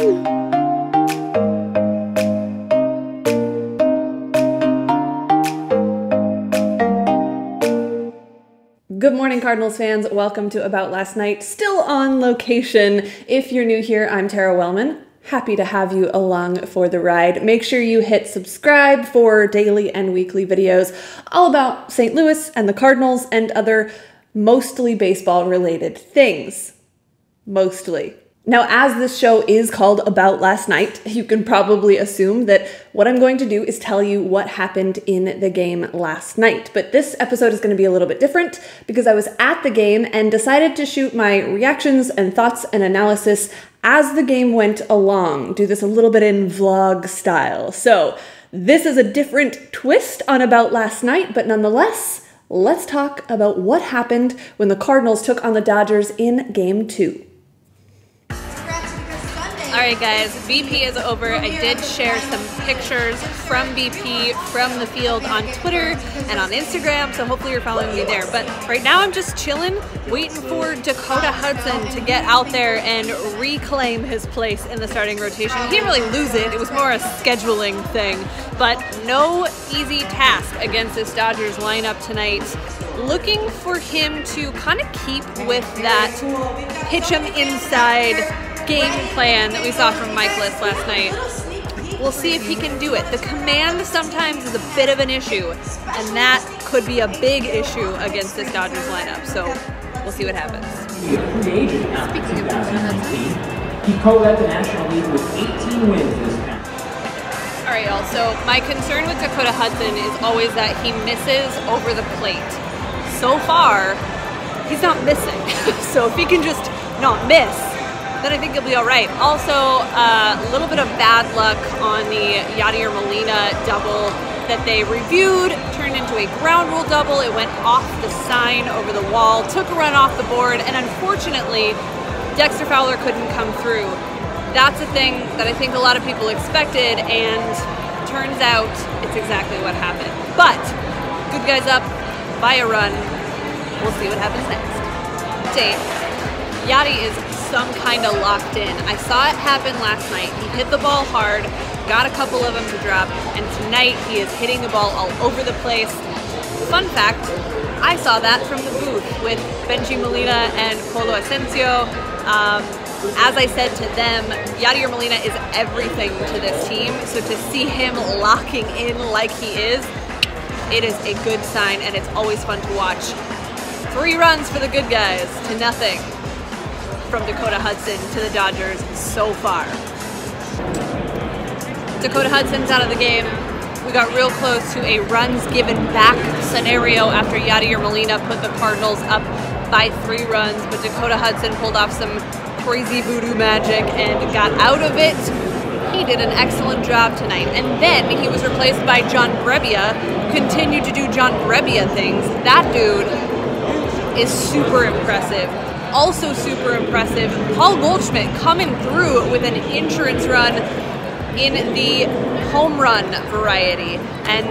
Good morning, Cardinals fans. Welcome to About Last Night, still on location. If you're new here, I'm Tara Wellman. Happy to have you along for the ride. Make sure you hit subscribe for daily and weekly videos all about St. Louis and the Cardinals and other mostly baseball-related things. Mostly. Now, as this show is called About Last Night, you can probably assume that what I'm going to do is tell you what happened in the game last night. But this episode is going to be a little bit different because I was at the game and decided to shoot my reactions and thoughts and analysis as the game went along. Do this a little bit in vlog style. So this is a different twist on About Last Night, but nonetheless, let's talk about what happened when the Cardinals took on the Dodgers in Game 2. All right, guys, BP is over. I did share some pictures from BP, from the field on Twitter and on Instagram, so hopefully you're following me there. But right now I'm just chilling, waiting for Dakota Hudson to get out there and reclaim his place in the starting rotation. He didn't really lose it. It was more a scheduling thing, but no easy task against this Dodgers lineup tonight. Looking for him to kind of keep with that pitch him inside game plan that we saw from Mike Liss last night. We'll see if he can do it. The command sometimes is a bit of an issue, and that could be a big issue against this Dodgers lineup, so we'll see what happens. Speaking of Dodgers, he co-led the National League with 18 wins this past. All right, y'all, so my concern with Dakota Hudson is always that he misses over the plate. So far, he's not missing, so if he can just not miss, then I think he'll be all right. Also, a little bit of bad luck on the Yadier Molina double that they reviewed, turned into a ground rule double. It went off the sign over the wall, took a run off the board, and unfortunately, Dexter Fowler couldn't come through. That's a thing that I think a lot of people expected, and turns out it's exactly what happened. But, good guys up by a run. We'll see what happens next. Dave. Yadi is some kind of locked in. I saw it happen last night. He hit the ball hard, got a couple of them to drop, and tonight he is hitting the ball all over the place. Fun fact, I saw that from the booth with Benji Molina and Polo Asensio. As I said to them, Yadier Molina is everything to this team, so to see him locking in like he is, it is a good sign, and it's always fun to watch. 3 runs for the good guys to nothing. From Dakota Hudson to the Dodgers so far. Dakota Hudson's out of the game. We got real close to a runs given back scenario after Yadier Molina put the Cardinals up by 3 runs, but Dakota Hudson pulled off some crazy voodoo magic and got out of it. He did an excellent job tonight. And then he was replaced by John Brebbia, continued to do John Brebbia things. That dude is super impressive. Also super impressive, Paul Goldschmidt coming through with an insurance run in the home run variety, and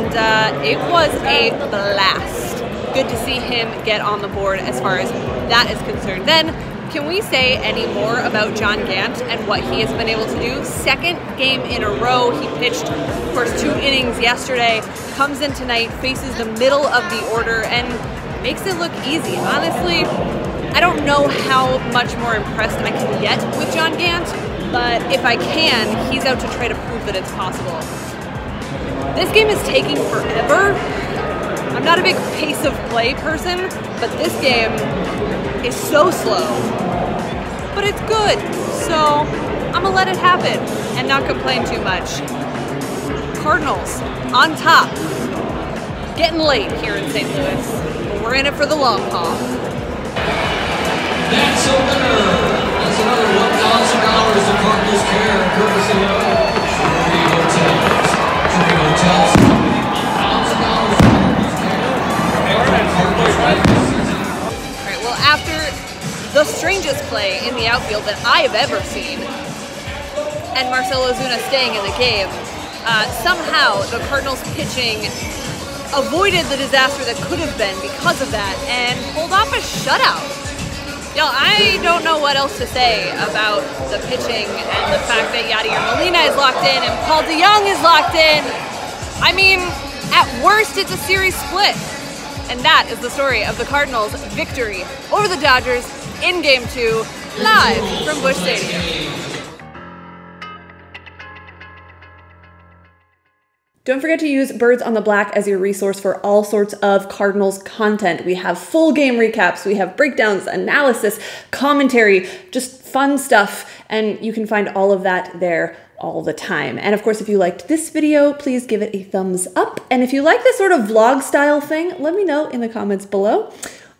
it was a blast. Good to see him get on the board as far as that is concerned. Then, can we say any more about John Gant and what he has been able to do? 2nd game in a row, he pitched first 2 innings yesterday, comes in tonight, faces the middle of the order, and makes it look easy. Honestly, I don't know how much more impressed I can get with John Gant, but if I can, he's out to try to prove that it's possible. This game is taking forever. I'm not a big pace of play person, but this game is so slow, but it's good. So I'm gonna let it happen and not complain too much. Cardinals on top, getting late here in St. Louis, but we're in it for the long haul. That's a winner. That's another $1,000 to Cardinals Care, courtesy of Trinity Hotels. Trinity Hotels, $1,000 to Cardinals Care. All right, well, after the strangest play in the outfield that I've ever seen, and Marcelo Zuna staying in the game, somehow the Cardinals pitching avoided the disaster that could have been because of that and pulled off a shutout. No, I don't know what else to say about the pitching and the fact that Yadier Molina is locked in and Paul DeJong is locked in. I mean, at worst, it's a series split. And that is the story of the Cardinals' victory over the Dodgers in Game 2, live from Busch Stadium. Don't forget to use Birds on the Black as your resource for all sorts of Cardinals content. We have full game recaps, we have breakdowns, analysis, commentary, just fun stuff, and you can find all of that there all the time. And of course, if you liked this video, please give it a thumbs up. And if you like this sort of vlog style thing, let me know in the comments below.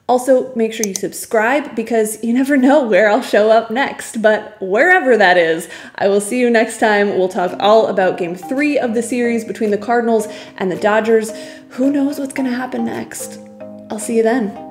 Also, make sure you subscribe because you never know where I'll show up next, but wherever that is, I will see you next time. We'll talk all about Game 3 of the series between the Cardinals and the Dodgers. Who knows what's gonna happen next? I'll see you then.